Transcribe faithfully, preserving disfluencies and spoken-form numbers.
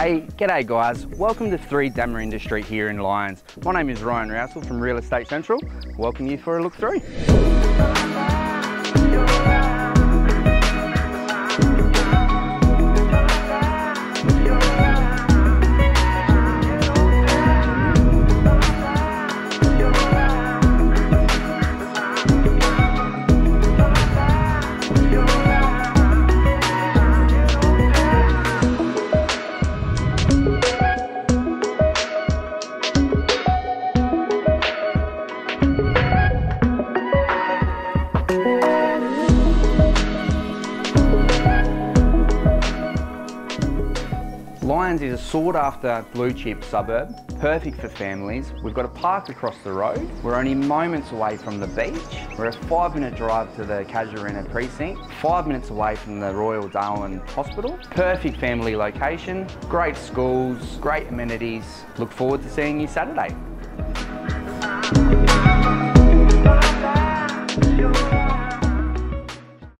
Hey, g'day guys, welcome to three Damirrinda Street here in Lyons. My name is Ryan Rowsell from Real Estate Central. Welcome you for a look through. Lyons is a sought-after blue-chip suburb, perfect for families. We've got a park across the road. We're only moments away from the beach. We're a five-minute drive to the Casuarina precinct, five minutes away from the Royal Darwin Hospital. Perfect family location, great schools, great amenities. Look forward to seeing you Saturday.